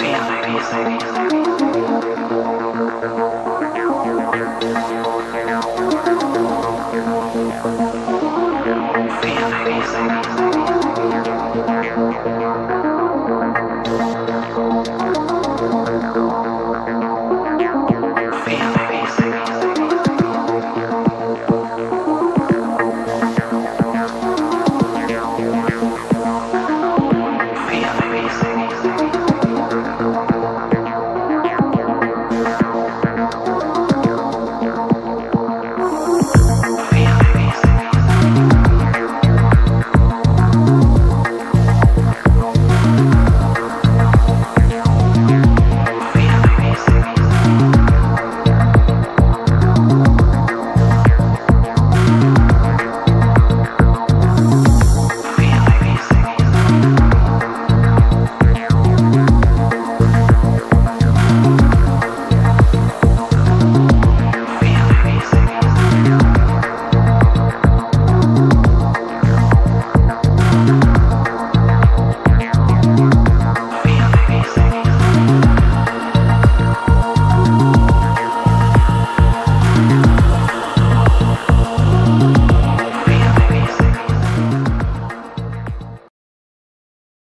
Damn, baby.